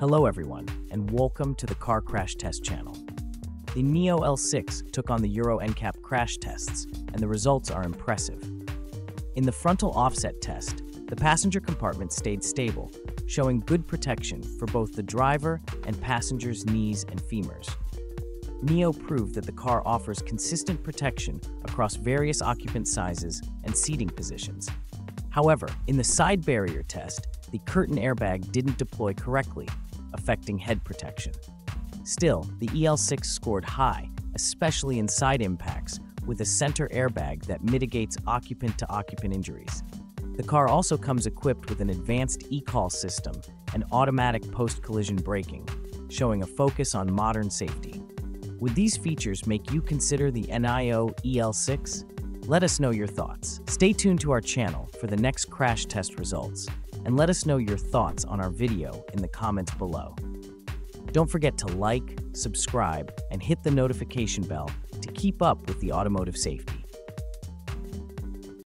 Hello everyone, and welcome to the Car Crash Test channel. The NIO EL6 took on the Euro NCAP crash tests, and the results are impressive. In the frontal offset test, the passenger compartment stayed stable, showing good protection for both the driver and passenger's knees and femurs. NIO proved that the car offers consistent protection across various occupant sizes and seating positions. However, in the side barrier test, the curtain airbag didn't deploy correctly, affecting head protection. Still, the EL6 scored high, especially in side impacts, with a center airbag that mitigates occupant-to-occupant injuries. The car also comes equipped with an advanced eCall system and automatic post-collision braking, showing a focus on modern safety. Would these features make you consider the NIO EL6? Let us know your thoughts. Stay tuned to our channel for the next crash test results, and let us know your thoughts on our video in the comments below. Don't forget to like, subscribe, and hit the notification bell to keep up with the automotive safety.